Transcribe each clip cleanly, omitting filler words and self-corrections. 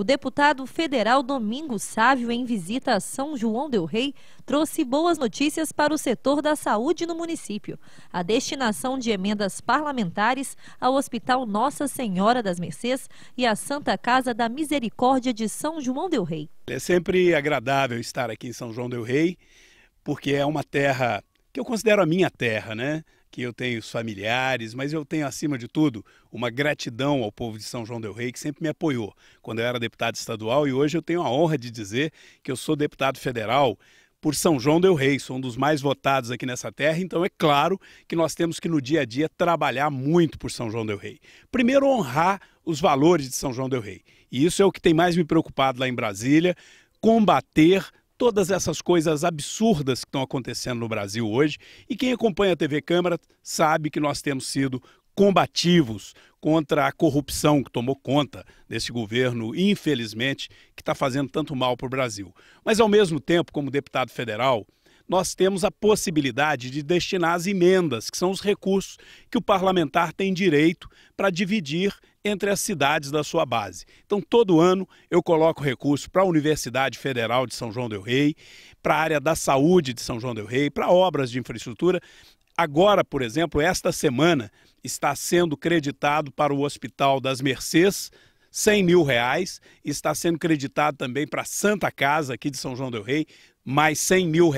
O deputado federal Domingos Sávio, em visita a São João del Rei, trouxe boas notícias para o setor da saúde no município. A destinação de emendas parlamentares ao Hospital Nossa Senhora das Mercês e à Santa Casa da Misericórdia de São João del Rei. É sempre agradável estar aqui em São João del Rei, porque é uma terra que eu considero a minha terra, né? Que eu tenho os familiares, mas eu tenho, acima de tudo, uma gratidão ao povo de São João del Rei, que sempre me apoiou quando eu era deputado estadual, e hoje eu tenho a honra de dizer que eu sou deputado federal por São João del Rei, sou um dos mais votados aqui nessa terra, então é claro que nós temos que no dia a dia trabalhar muito por São João del Rei. Primeiro, honrar os valores de São João del Rei, e isso é o que tem mais me preocupado lá em Brasília, combater todas essas coisas absurdas que estão acontecendo no Brasil hoje. E quem acompanha a TV Câmara sabe que nós temos sido combativos contra a corrupção que tomou conta desse governo, infelizmente, que está fazendo tanto mal para o Brasil. Mas, ao mesmo tempo, como deputado federal, nós temos a possibilidade de destinar as emendas, que são os recursos que o parlamentar tem direito para dividir entre as cidades da sua base. Então, todo ano eu coloco recurso para a Universidade Federal de São João del Rei, para a área da saúde de São João del Rei, para obras de infraestrutura. Agora, por exemplo, esta semana está sendo creditado para o Hospital das Mercês, R$100 mil, está sendo creditado também para a Santa Casa aqui de São João del Rei, mais R$100 mil,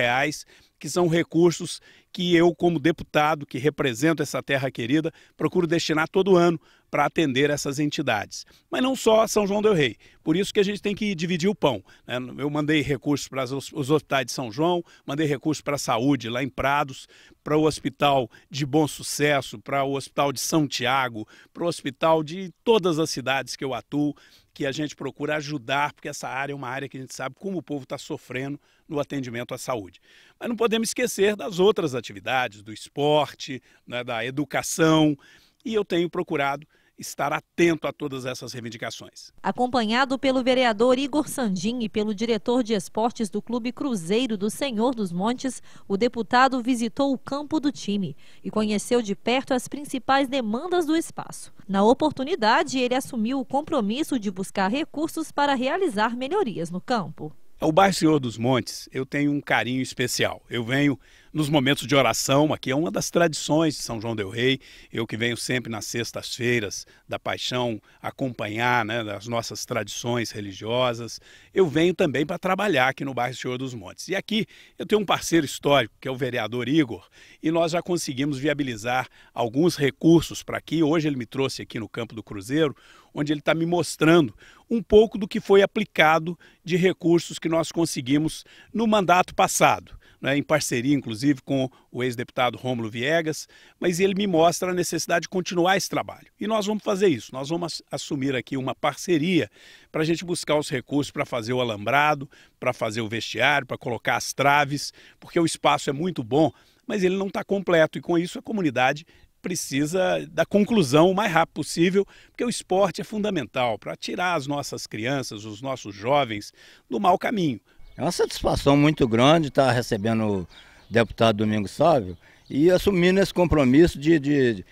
que são recursos que eu, como deputado, que represento essa terra querida, procuro destinar todo ano para atender essas entidades. Mas não só São João del Rei, por isso que a gente tem que dividir o pão, né? Eu mandei recursos para os hospitais de São João, mandei recursos para a saúde lá em Prados, para o Hospital de Bom Sucesso, para o Hospital de São Tiago, para o hospital de todas as cidades que eu atuo, que a gente procura ajudar, porque essa área é uma área que a gente sabe como o povo está sofrendo no atendimento à saúde. Mas não podemos esquecer das outras atividades, do esporte, né, da educação, e eu tenho procurado estar atento a todas essas reivindicações. Acompanhado pelo vereador Igor Sandim e pelo diretor de esportes do Clube Cruzeiro do Senhor dos Montes, o deputado visitou o campo do time e conheceu de perto as principais demandas do espaço. Na oportunidade, ele assumiu o compromisso de buscar recursos para realizar melhorias no campo. O bairro Senhor dos Montes, eu tenho um carinho especial. Eu venho nos momentos de oração, aqui é uma das tradições de São João del Rei, eu que venho sempre nas sextas-feiras da Paixão acompanhar, né, as nossas tradições religiosas. Eu venho também para trabalhar aqui no bairro Senhor dos Montes. E aqui eu tenho um parceiro histórico, que é o vereador Igor, e nós já conseguimos viabilizar alguns recursos para aqui. Hoje ele me trouxe aqui no campo do Cruzeiro, onde ele está me mostrando um pouco do que foi aplicado de recursos que nós conseguimos no mandato passado, né, em parceria, inclusive, com o ex-deputado Rômulo Viegas, mas ele me mostra a necessidade de continuar esse trabalho. E nós vamos fazer isso, nós vamos assumir aqui uma parceria para a gente buscar os recursos para fazer o alambrado, para fazer o vestiário, para colocar as traves, porque o espaço é muito bom, mas ele não está completo, e com isso a comunidade precisa da conclusão o mais rápido possível, porque o esporte é fundamental para tirar as nossas crianças, os nossos jovens, do mau caminho. É uma satisfação muito grande estar recebendo o deputado Domingos Sávio e assumindo esse compromisso de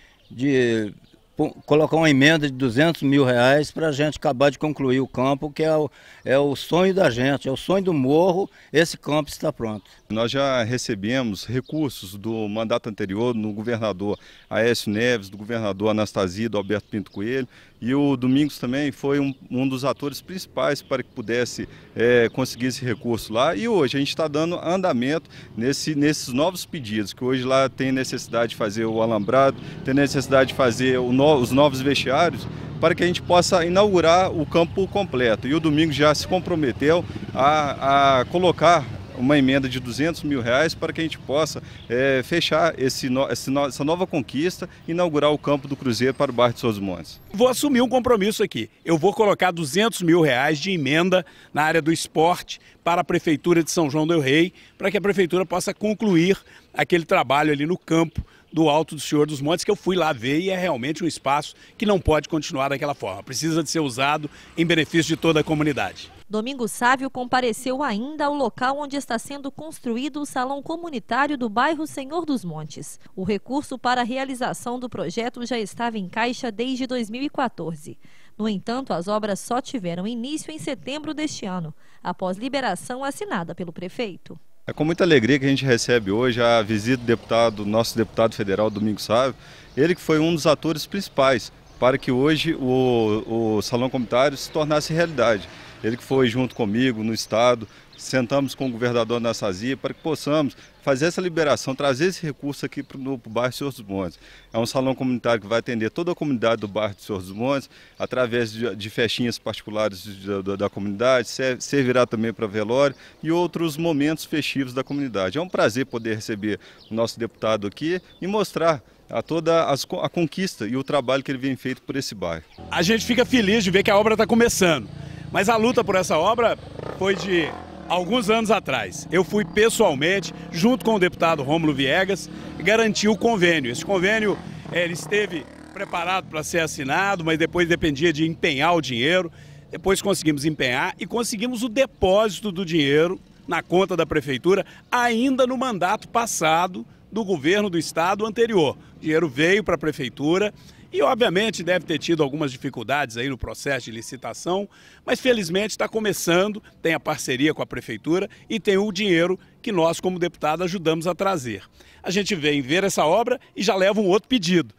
colocar uma emenda de R$200 mil para a gente acabar de concluir o campo, que é o sonho da gente, é o sonho do morro, esse campo está pronto. Nós já recebemos recursos do mandato anterior, no governador Aécio Neves, do governador Anastasia, do Alberto Pinto Coelho, e o Domingos também foi um dos atores principais para que pudesse conseguir esse recurso lá, e hoje a gente está dando andamento nesses novos pedidos, que hoje lá tem necessidade de fazer o alambrado, tem necessidade de fazer os novos vestiários, para que a gente possa inaugurar o campo completo. E o Domingos já se comprometeu a colocar uma emenda de R$200 mil para que a gente possa fechar essa nova conquista e inaugurar o campo do Cruzeiro para o bairro de São João dos Montes. Vou assumir um compromisso aqui. Eu vou colocar R$200 mil de emenda na área do esporte para a Prefeitura de São João del Rei, para que a Prefeitura possa concluir aquele trabalho ali no campo do Alto do Senhor dos Montes, que eu fui lá ver, e é realmente um espaço que não pode continuar daquela forma. Precisa de ser usado em benefício de toda a comunidade. Domingos Sávio compareceu ainda ao local onde está sendo construído o Salão Comunitário do bairro Senhor dos Montes. O recurso para a realização do projeto já estava em caixa desde 2014. No entanto, as obras só tiveram início em setembro deste ano, após liberação assinada pelo prefeito. É com muita alegria que a gente recebe hoje a visita do nosso deputado federal, Domingos Sávio, ele que foi um dos atores principais para que hoje o Salão Comunitário se tornasse realidade. Ele que foi junto comigo no estado, sentamos com o governador Anastasia para que possamos fazer essa liberação, trazer esse recurso aqui para o bairro Senhor dos Montes. É um salão comunitário que vai atender toda a comunidade do bairro do Senhor dos Montes, através de festinhas particulares da comunidade, servirá também para velório e outros momentos festivos da comunidade. É um prazer poder receber o nosso deputado aqui e mostrar a toda a conquista e o trabalho que ele vem feito por esse bairro. A gente fica feliz de ver que a obra está começando. Mas a luta por essa obra foi de alguns anos atrás. Eu fui pessoalmente, junto com o deputado Rômulo Viegas, garantir o convênio. Esse convênio ele esteve preparado para ser assinado, mas depois dependia de empenhar o dinheiro. Depois conseguimos empenhar e conseguimos o depósito do dinheiro na conta da prefeitura, ainda no mandato passado do governo do estado anterior. O dinheiro veio para a prefeitura. E, obviamente, deve ter tido algumas dificuldades aí no processo de licitação, mas, felizmente, está começando, tem a parceria com a Prefeitura e tem o dinheiro que nós, como deputado, ajudamos a trazer. A gente vem ver essa obra e já leva um outro pedido,